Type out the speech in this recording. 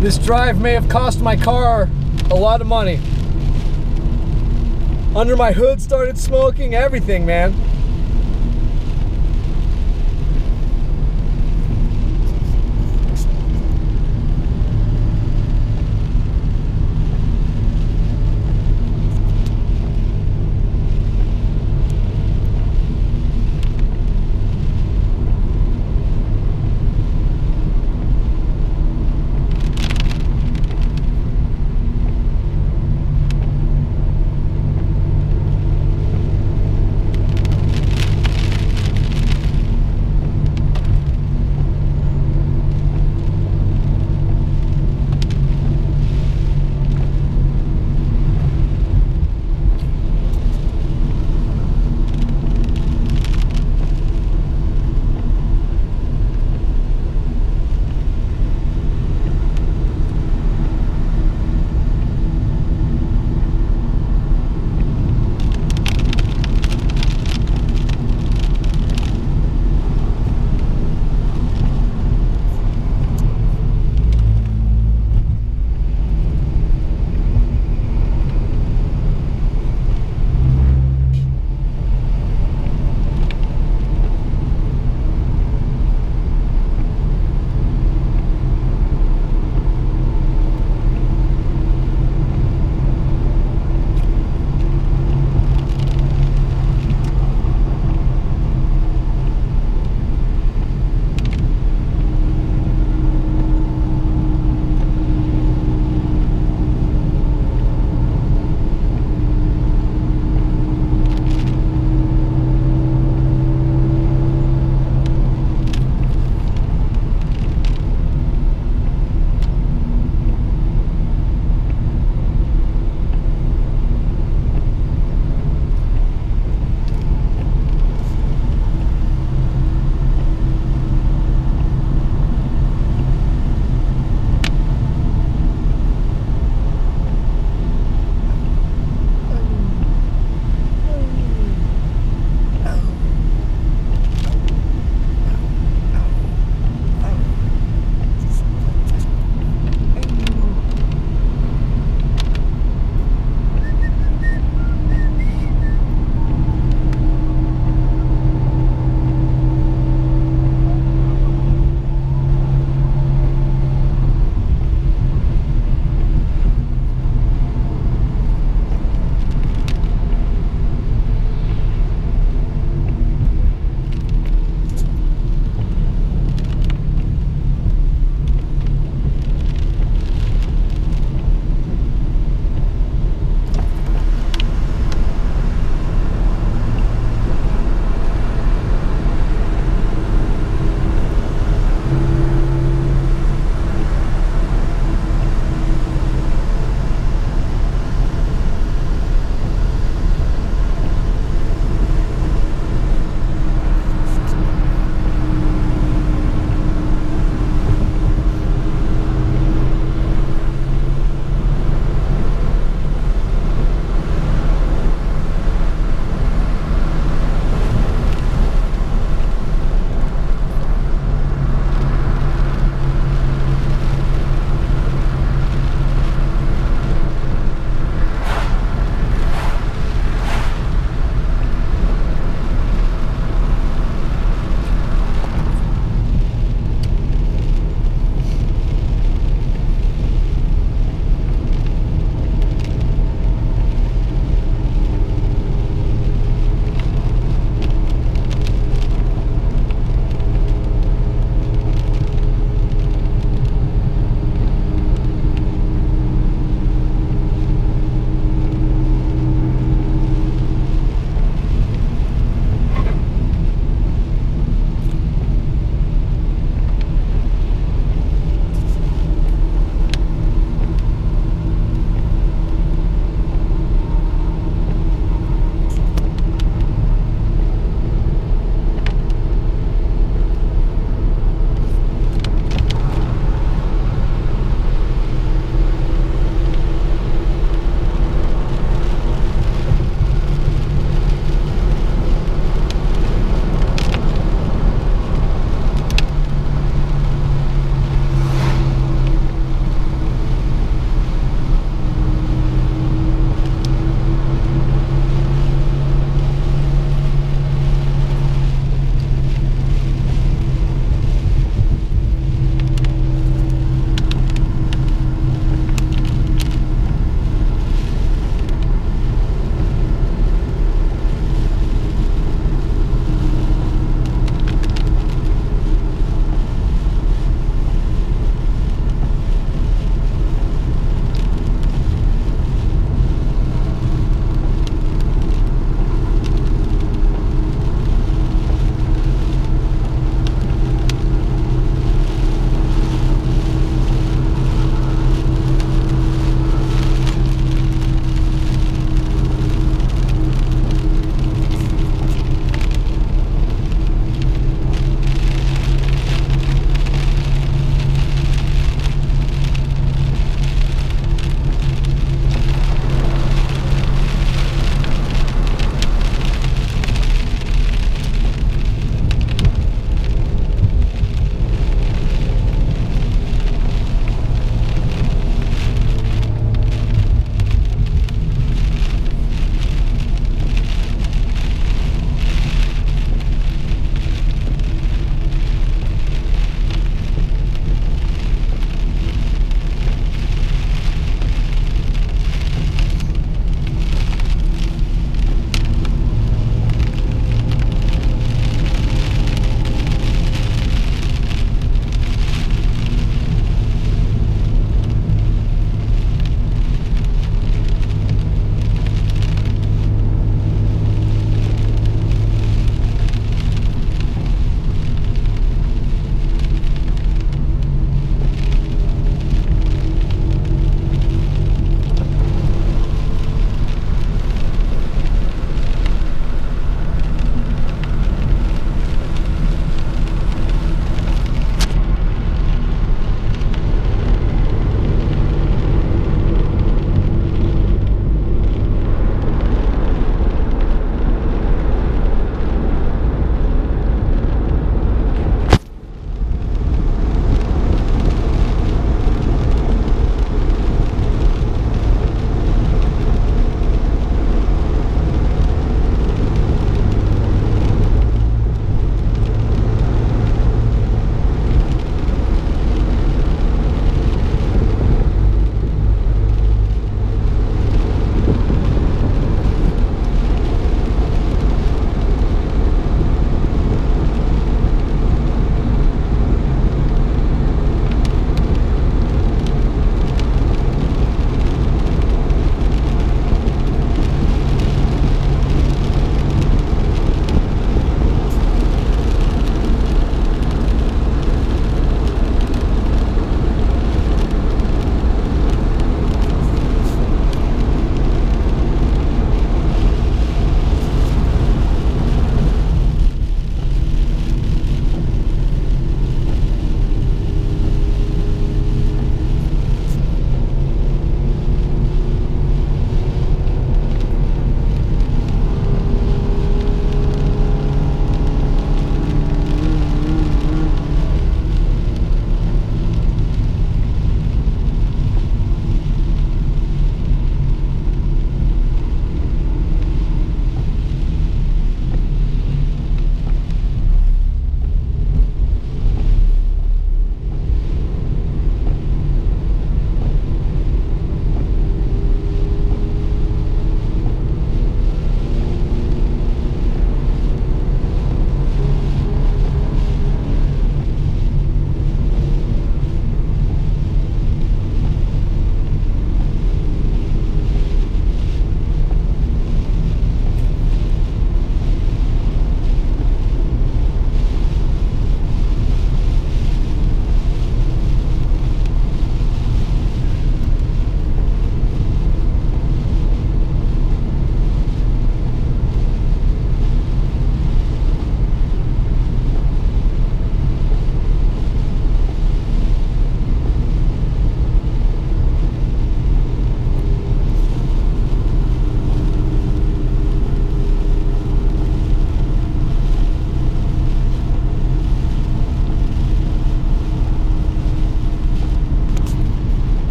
This drive may have cost my car a lot of money. Under my hood started smoking, everything, man.